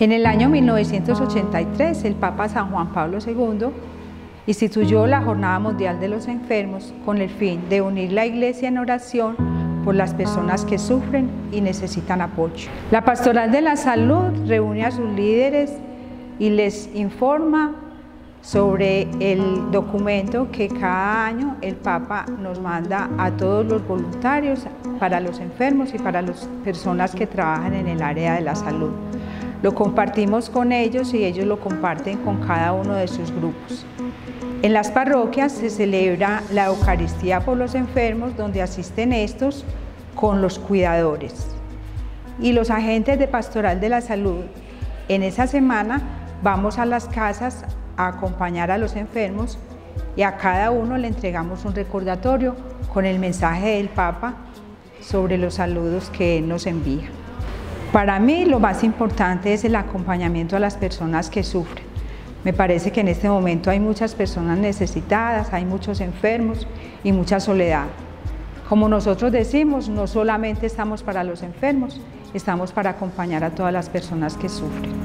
En el año 1983, el Papa San Juan Pablo II instituyó la Jornada Mundial de los Enfermos con el fin de unir la Iglesia en oración por las personas que sufren y necesitan apoyo. La Pastoral de la Salud reúne a sus líderes y les informa sobre el documento que cada año el Papa nos manda a todos los voluntarios para los enfermos y para las personas que trabajan en el área de la salud. Lo compartimos con ellos y ellos lo comparten con cada uno de sus grupos. En las parroquias se celebra la Eucaristía por los enfermos, donde asisten estos con los cuidadores. Y los agentes de Pastoral de la Salud, en esa semana vamos a las casas a acompañar a los enfermos y a cada uno le entregamos un recordatorio con el mensaje del Papa sobre los saludos que él nos envía. Para mí lo más importante es el acompañamiento a las personas que sufren. Me parece que en este momento hay muchas personas necesitadas, hay muchos enfermos y mucha soledad. Como nosotros decimos, no solamente estamos para los enfermos, estamos para acompañar a todas las personas que sufren.